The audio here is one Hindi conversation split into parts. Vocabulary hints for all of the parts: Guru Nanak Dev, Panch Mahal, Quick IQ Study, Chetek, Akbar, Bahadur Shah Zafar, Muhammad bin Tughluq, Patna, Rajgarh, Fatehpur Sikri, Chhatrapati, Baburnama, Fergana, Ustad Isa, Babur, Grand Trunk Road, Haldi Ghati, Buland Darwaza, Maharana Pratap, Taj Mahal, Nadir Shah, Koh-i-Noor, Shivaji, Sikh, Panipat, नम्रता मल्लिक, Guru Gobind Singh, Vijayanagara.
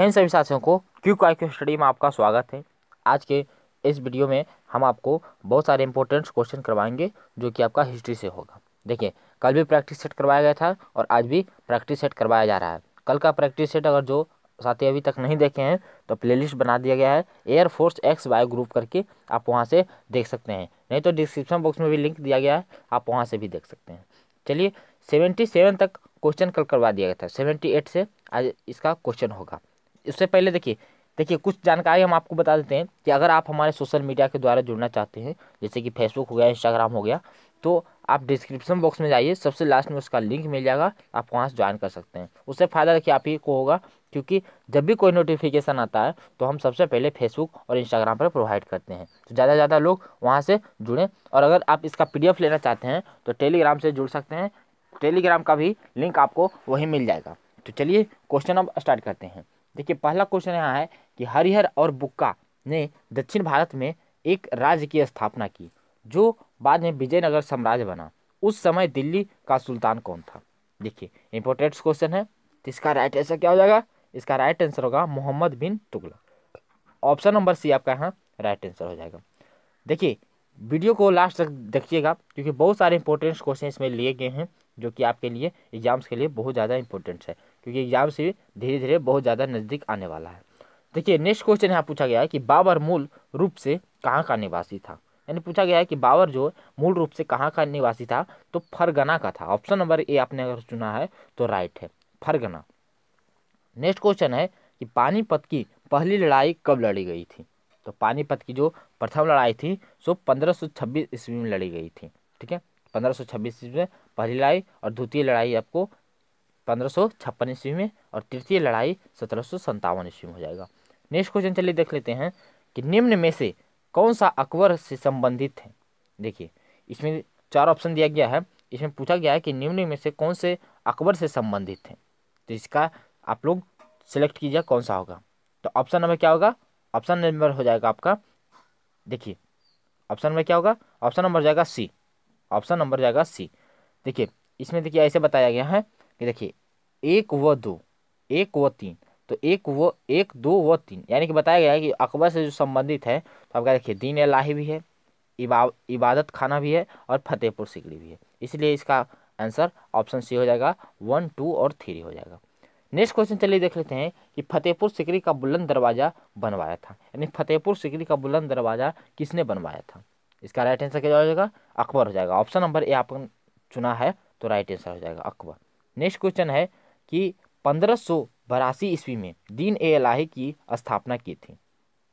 इन सभी साथियों को क्विक आईक्यू स्टडी में आपका स्वागत है। आज के इस वीडियो में हम आपको बहुत सारे इंपॉर्टेंट क्वेश्चन करवाएंगे जो कि आपका हिस्ट्री से होगा। देखिए, कल भी प्रैक्टिस सेट करवाया गया था और आज भी प्रैक्टिस सेट करवाया जा रहा है। कल का प्रैक्टिस सेट अगर जो साथी अभी तक नहीं देखे हैं तो प्लेलिस्ट बना दिया गया है एयरफोर्स एक्स वाई ग्रुप करके, आप वहाँ से देख सकते हैं, नहीं तो डिस्क्रिप्शन बॉक्स में भी लिंक दिया गया है, आप वहाँ से भी देख सकते हैं। चलिए, 77 तक क्वेश्चन कल करवा दिया गया था, 78 से आज इसका क्वेश्चन होगा। उससे पहले देखिए कुछ जानकारी हम आपको बता देते हैं कि अगर आप हमारे सोशल मीडिया के द्वारा जुड़ना चाहते हैं, जैसे कि फेसबुक हो गया, इंस्टाग्राम हो गया, तो आप डिस्क्रिप्शन बॉक्स में जाइए, सबसे लास्ट में उसका लिंक मिल जाएगा, आप वहाँ से ज्वाइन कर सकते हैं। उससे फ़ायदा देखिए आप ही को होगा, क्योंकि जब भी कोई नोटिफिकेशन आता है तो हम सबसे पहले फेसबुक और इंस्टाग्राम पर प्रोवाइड करते हैं, तो ज़्यादा से ज़्यादा लोग वहाँ से जुड़ें। और अगर आप इसका PDF लेना चाहते हैं तो टेलीग्राम से जुड़ सकते हैं, टेलीग्राम का भी लिंक आपको वहीं मिल जाएगा। तो चलिए, क्वेश्चन अब स्टार्ट करते हैं। देखिए, पहला क्वेश्चन यहाँ है कि हरिहर और बुक्का ने दक्षिण भारत में एक राज्य की स्थापना की जो बाद में विजयनगर साम्राज्य बना। उस समय दिल्ली का सुल्तान कौन था? देखिए, इंपॉर्टेंट क्वेश्चन है, तो इसका राइट आंसर क्या हो जाएगा? इसका राइट आंसर होगा Mohammad bin Tughlaq. Option number C आपका यहाँ राइट आंसर हो जाएगा। देखिए, वीडियो को लास्ट तक देखिएगा क्योंकि बहुत सारे इंपॉर्टेंट क्वेश्चन इसमें लिए गए हैं जो कि आपके लिए एग्जाम्स के लिए बहुत ज़्यादा इंपॉर्टेंट है, क्योंकि एग्जाम से धीरे धीरे बहुत ज़्यादा नज़दीक आने वाला है। देखिए, नेक्स्ट क्वेश्चन यहाँ पूछा गया है कि बाबर मूल रूप से कहाँ का निवासी था, यानी पूछा गया है कि बाबर जो मूल रूप से कहाँ का निवासी था, तो फरगना का था। ऑप्शन नंबर A आपने अगर चुना है तो राइट है, फरगना। नेक्स्ट क्वेश्चन है कि पानीपत की पहली लड़ाई कब लड़ी गई थी? तो पानीपत की जो प्रथम लड़ाई थी सो 1526 ईस्वी में लड़ी गई थी। ठीक है, 1526 ईस्वी में पहली लड़ाई, और द्वितीय लड़ाई आपको 1556 ईस्वी में, और तृतीय लड़ाई 1757 ईस्वी में हो जाएगा। नेक्स्ट क्वेश्चन चलिए देख लेते हैं कि निम्न में से कौन सा अकबर से संबंधित है। देखिए, इसमें 4 ऑप्शन दिया गया है, इसमें पूछा गया है कि निम्न में से कौन से अकबर से संबंधित हैं, तो इसका आप लोग सिलेक्ट कीजिए कौन सा होगा। तो ऑप्शन नंबर क्या होगा? ऑप्शन नंबर हो जाएगा आपका, देखिए ऑप्शन में क्या होगा, ऑप्शन नंबर जाएगा C, ऑप्शन नंबर जाएगा C। देखिए, इसमें देखिए ऐसे बताया गया है कि देखिए 1 व 2, 1 व 3, तो 1, 2 व 3, यानी कि बताया गया है कि अकबर से जो संबंधित है, तो आपका देखिए दीन-ए-इलाही भी है, इबादतखाना भी है, और फतेहपुर सिकरी भी है, इसलिए इसका आंसर ऑप्शन C हो जाएगा, 1, 2 और 3 हो जाएगा। नेक्स्ट क्वेश्चन चलिए देख लेते हैं कि फतेहपुर सिकरी का बुलंद दरवाज़ा बनवाया था, यानी फतेहपुर सिकरी का बुलंद दरवाज़ा किसने बनवाया था? इसका राइट आंसर क्या हो जाएगा? अकबर हो जाएगा। ऑप्शन नंबर A आपने चुना है तो राइट आंसर हो जाएगा, अकबर। नेक्स्ट क्वेश्चन है कि 1582 ईस्वी में दीन-ए-इलाही की स्थापना की थी,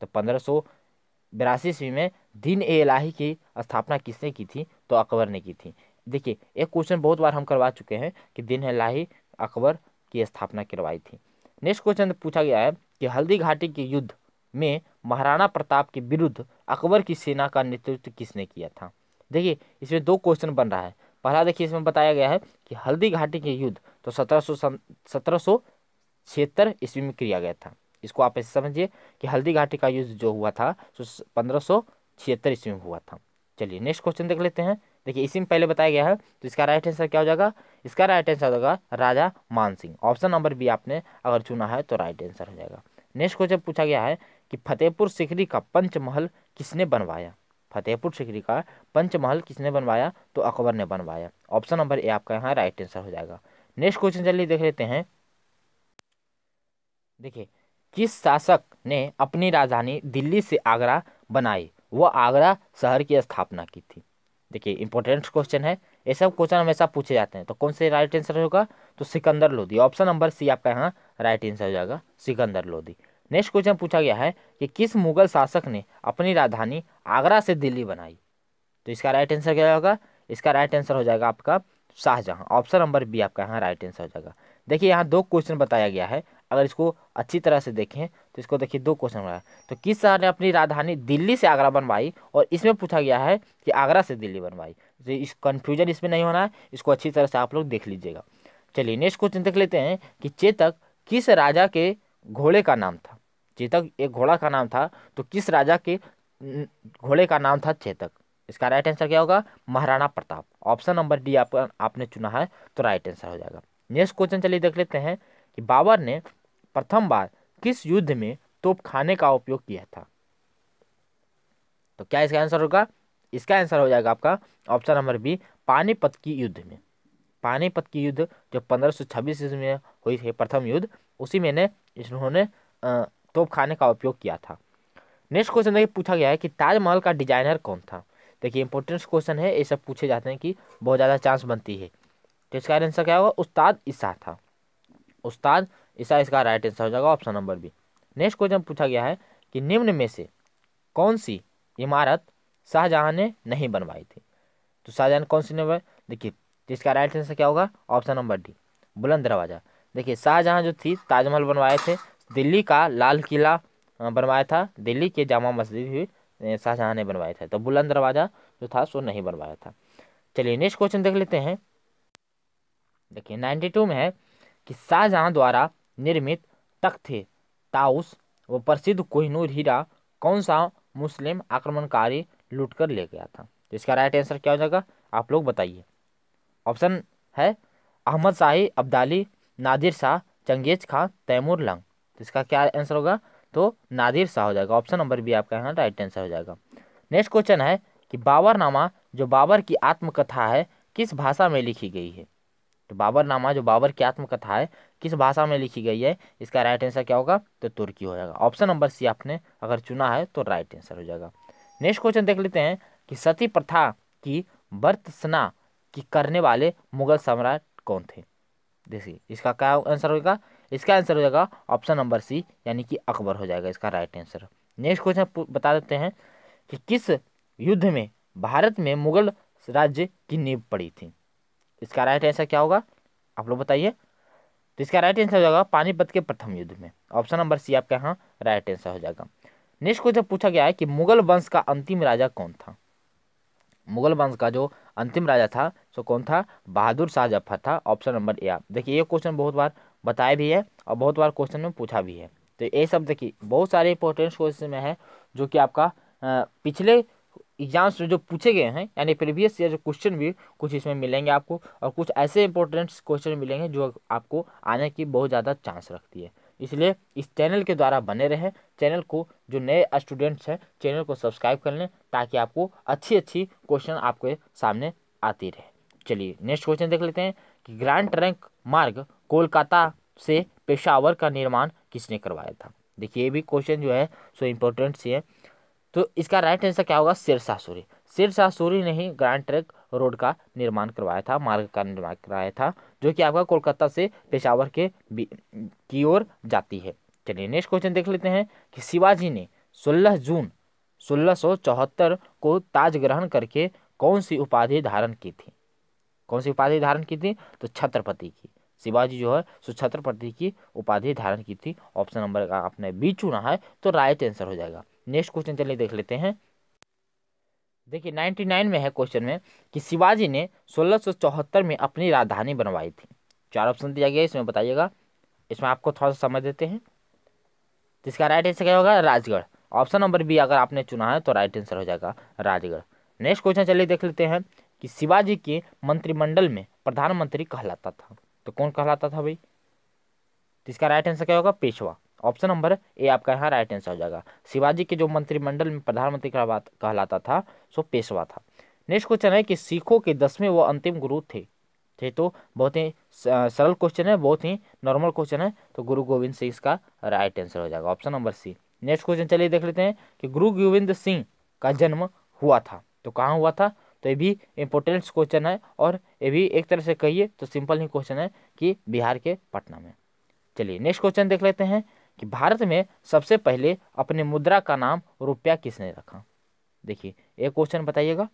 तो 1582 ईस्वी में दीन-ए-इलाही की स्थापना किसने की थी? तो अकबर ने की थी। देखिए, एक क्वेश्चन बहुत बार हम करवा चुके हैं कि दीन-ए-इलाही अकबर की स्थापना करवाई थी। नेक्स्ट क्वेश्चन पूछा गया है कि हल्दी घाटी के युद्ध में महाराणा प्रताप के विरुद्ध अकबर की सेना का नेतृत्व किसने किया था? देखिए, इसमें 2 क्वेश्चन बन रहा है। पहला देखिए, इसमें बताया गया है कि हल्दी घाटी के युद्ध तो 1776 ईस्वी में किया गया था। इसको आप ऐसे समझिए कि हल्दी घाटी का युद्ध जो हुआ था तो 1576 ईस्वी में हुआ था। चलिए, नेक्स्ट क्वेश्चन देख लेते हैं। देखिए, इसी में पहले बताया गया है, तो इसका राइट आंसर क्या हो जाएगा? इसका राइट आंसर होगा राजा मान सिंह। ऑप्शन नंबर B आपने अगर चुना है तो राइट आंसर हो जाएगा। नेक्स्ट क्वेश्चन पूछा गया है कि फतेहपुर सिकरी का पंचमहल किसने बनवाया? फतेहपुर सिकरी का पंचमहल किसने बनवाया? तो अकबर ने बनवाया। ऑप्शन नंबर A आपका यहाँ राइट आंसर हो जाएगा। नेक्स्ट क्वेश्चन चलिए देख लेते हैं। देखिए, किस शासक ने अपनी राजधानी दिल्ली से आगरा बनाई व आगरा शहर की स्थापना की थी? देखिए, इंपॉर्टेंट क्वेश्चन है, ये सब क्वेश्चन हमेशा पूछे जाते हैं, तो कौन से राइट आंसर होगा? तो Sikandar Lodi. Option number C आपका यहाँ राइट आंसर हो जाएगा, सिकंदर लोदी। नेक्स्ट क्वेश्चन पूछा गया है कि किस मुगल शासक ने अपनी राजधानी आगरा से दिल्ली बनाई? तो इसका राइट आंसर क्या होगा? इसका राइट आंसर हो जाएगा आपका शाहजहां। ऑप्शन नंबर B आपका यहाँ राइट आंसर हो जाएगा। देखिए, यहाँ 2 क्वेश्चन बताया गया है, अगर इसको अच्छी तरह से देखें तो इसको देखिए 2 क्वेश्चन बनाया, तो किस शहर ने अपनी राजधानी दिल्ली से आगरा बनवाई, और इसमें पूछा गया है कि आगरा से दिल्ली बनवाई, तो इस कन्फ्यूजन इसमें नहीं होना है, इसको अच्छी तरह से आप लोग देख लीजिएगा। चलिए, नेक्स्ट क्वेश्चन देख लेते हैं कि चेतक किस राजा के घोड़े का नाम था? चेतक एक घोड़ा का नाम था, तो किस राजा के घोड़े का नाम था चेतक? इसका राइट आंसर क्या होगा? Maharana Pratap. Option number D आपने चुना है तो राइट आंसर हो जाएगा। नेक्स्ट क्वेश्चन चलिए देख लेते हैं कि बाबर ने प्रथम बार किस युद्ध में तोपखाने का उपयोग किया था? तो क्या इसका आंसर होगा? इसका आंसर हो जाएगा आपका ऑप्शन नंबर बी, पानीपत की युद्ध में। पानीपत की युद्ध जो 1526 ईस्वी में हुई थी, प्रथम युद्ध, उसी में इन्होंने तोपखाने का उपयोग किया था। नेक्स्ट क्वेश्चन देखिए पूछा गया है कि ताजमहल का डिजाइनर कौन था। देखिए इंपॉर्टेंट क्वेश्चन है, ये सब पूछे जाते हैं कि बहुत ज़्यादा चांस बनती है। तो इसका आंसर क्या होगा? उस्ताद ईसा था। उस्ताद ईसा इसका राइट आंसर हो जाएगा option number B. Next question पूछा गया है कि निम्न में से कौन सी इमारत शाहजहां ने नहीं बनवाई थी। तो शाहजहां कौन सी ने बनवाई? देखिए इसका राइट आंसर क्या होगा? ऑप्शन नंबर डी, बुलंद दरवाज़ा। देखिए शाहजहां जो थी ताजमहल बनवाए थे, दिल्ली का लाल किला बनवाया था, दिल्ली के जामा मस्जिद भी शाहजहां ने बनवाया था। तो बुलंद दरवाज़ा जो था सो नहीं बनवाया था। चलिए नेक्स्ट क्वेश्चन देख लेते हैं। देखिए 92 में है कि शाहजहां द्वारा निर्मित तख्त-ए-ताउस व प्रसिद्ध कोहिनूर हीरा कौन सा मुस्लिम आक्रमणकारी लूट कर ले गया था। तो इसका राइट आंसर क्या हो जाएगा? आप लोग बताइए। ऑप्शन है अहमद शाही अब्दाली, नादिर शाह, चंगेज खां, तैमूर लंग। तो इसका क्या आंसर होगा? तो नादिर शाह हो जाएगा। ऑप्शन नंबर बी आपका यहाँ राइट आंसर हो जाएगा। नेक्स्ट क्वेश्चन है कि बाबरनामा जो बाबर की आत्मकथा है किस भाषा में लिखी गई है। तो बाबरनामा जो बाबर की आत्मकथा है किस भाषा में लिखी गई है, इसका राइट आंसर क्या होगा? तो तुर्की हो जाएगा। ऑप्शन नंबर सी आपने अगर चुना है तो राइट आंसर हो जाएगा। नेक्स्ट क्वेश्चन देख लेते हैं कि सती प्रथा की वर्तना की करने वाले मुगल सम्राट कौन थे। देखिए इसका क्या आंसर होगा? इसका आंसर हो जाएगा ऑप्शन नंबर सी, यानी कि अकबर हो जाएगा इसका राइट आंसर। नेक्स्ट क्वेश्चन बता देते हैं कि किस युद्ध में भारत में मुगल राज्य की नींव पड़ी थी। इसका राइट आंसर क्या होगा? आप लोग बताइए। तो इसका राइट आंसर हो जाएगा पानीपत के प्रथम युद्ध में। ऑप्शन नंबर सी आपका यहाँ राइट आंसर हो जाएगा। नेक्स्ट क्वेश्चन पूछा गया है कि मुगल वंश का अंतिम राजा कौन था। मुगल वंश का जो अंतिम राजा था सो कौन था? बहादुर शाह जफर था। Option number A. देखिए ये क्वेश्चन बहुत बार बताया भी है और बहुत बार क्वेश्चन में पूछा भी है। तो ये सब देखिए बहुत सारे इंपॉर्टेंट क्वेश्चन में है जो कि आपका पिछले एग्जाम्स में जो पूछे गए हैं, यानी प्रीवियस ईयर जो क्वेश्चन भी कुछ इसमें मिलेंगे आपको, और कुछ ऐसे इंपॉर्टेंट क्वेश्चन मिलेंगे जो आपको आने की बहुत ज़्यादा चांस रखती है। इसलिए इस चैनल के द्वारा बने रहें। चैनल को जो नए स्टूडेंट्स हैं चैनल को सब्सक्राइब कर लें ताकि आपको अच्छी क्वेश्चन आपके सामने आती रहे। चलिए नेक्स्ट क्वेश्चन देख लेते हैं कि ग्रैंड ट्रंक मार्ग कोलकाता से पेशावर का निर्माण किसने करवाया था। देखिए ये भी क्वेश्चन जो है सो इम्पोर्टेंट से है। तो इसका राइट आंसर क्या होगा? शेर शाह सूरी। शेर शाह सूरी ने ही ग्रैंड ट्रंक रोड का निर्माण करवाया था, मार्ग का निर्माण कराया था, जो कि आपका कोलकाता से पेशावर के की ओर जाती है। चलिए नेक्स्ट क्वेश्चन देख लेते हैं कि शिवाजी ने 16 जून 1674 को ताज ग्रहण करके कौन सी उपाधि धारण की थी। कौन सी उपाधि धारण की थी? तो छत्रपति की। शिवाजी जो है सो छत्रपति की उपाधि धारण की थी। ऑप्शन नंबर का आपने बी चुना है तो राइट आंसर हो जाएगा। नेक्स्ट क्वेश्चन चलिए देख लेते हैं। देखिए 99 में है क्वेश्चन में कि शिवाजी ने 1674 में अपनी राजधानी बनवाई थी। चार ऑप्शन दिया गया, इसमें बताइएगा। इसमें आपको थोड़ा सा समय देते हैं। इसका राइट आंसर क्या होगा? राजगढ़। ऑप्शन नंबर बी अगर आपने चुना है तो राइट आंसर हो जाएगा राजगढ़। नेक्स्ट क्वेश्चन चलिए देख लेते हैं कि शिवाजी के मंत्रिमंडल में प्रधानमंत्री कहलाता था। तो कौन कहलाता था भाई? इसका राइट आंसर क्या होगा? पेशवा। ऑप्शन नंबर ए आपका यहाँ राइट आंसर हो जाएगा। शिवाजी के जो मंत्रिमंडल में प्रधानमंत्री कहलाता था सो पेशवा था। नेक्स्ट क्वेश्चन है कि सिखों के 10वें व अंतिम गुरु थे। तो बहुत ही सरल क्वेश्चन है, बहुत ही नॉर्मल क्वेश्चन है। तो गुरु गोविंद सिंह इसका राइट आंसर हो जाएगा। Option number C. Next question चलिए देख लेते हैं कि गुरु गोविंद सिंह का जन्म हुआ था तो कहाँ हुआ था। तो ये भी इम्पोर्टेंट क्वेश्चन है और ये भी एक तरह से कहिए तो सिंपल ही क्वेश्चन है कि बिहार के पटना में। चलिए नेक्स्ट क्वेश्चन देख लेते हैं कि भारत में सबसे पहले अपने मुद्रा का नाम रुपया किसने रखा। देखिए ये क्वेश्चन बताइएगा।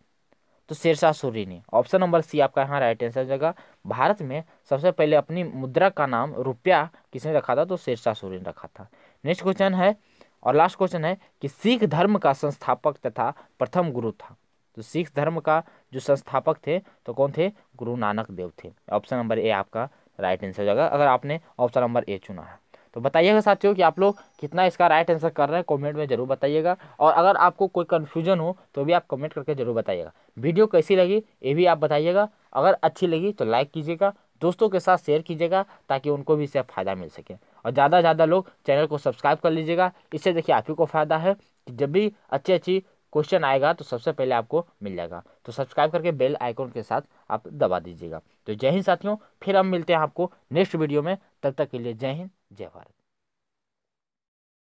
तो शेर शाह सूरी ने। ऑप्शन नंबर सी आपका यहाँ राइट आंसर हो जाएगा। भारत में सबसे पहले अपनी मुद्रा का नाम रुपया किसने रखा था? तो शेर शाह सूरी ने रखा था। नेक्स्ट क्वेश्चन है और लास्ट क्वेश्चन है कि सिख धर्म का संस्थापक तथा प्रथम गुरु था। तो सिख धर्म का जो संस्थापक थे तो कौन थे? गुरु नानक देव थे। ऑप्शन नंबर ए आपका राइट आंसर हो जाएगा अगर आपने ऑप्शन नंबर ए चुना है। तो बताइएगा साथियों कि आप लोग कितना इसका राइट आंसर कर रहे हैं, कमेंट में जरूर बताइएगा। और अगर आपको कोई कन्फ्यूजन हो तो भी आप कमेंट करके जरूर बताइएगा। वीडियो कैसी लगी ये भी आप बताइएगा। अगर अच्छी लगी तो लाइक कीजिएगा, दोस्तों के साथ शेयर कीजिएगा ताकि उनको भी इससे फ़ायदा मिल सके। और और ज़्यादा से ज़्यादा लोग चैनल को सब्सक्राइब कर लीजिएगा। इससे देखिए आप ही को फ़ायदा है कि जब भी अच्छी अच्छी क्वेश्चन आएगा तो सबसे पहले आपको मिल जाएगा। तो सब्सक्राइब करके बेल आइकॉन के साथ आप दबा दीजिएगा। तो जय हिंद साथियों, फिर हम मिलते हैं आपको नेक्स्ट वीडियो में। तब तक के लिए जय हिंद, जय भारत।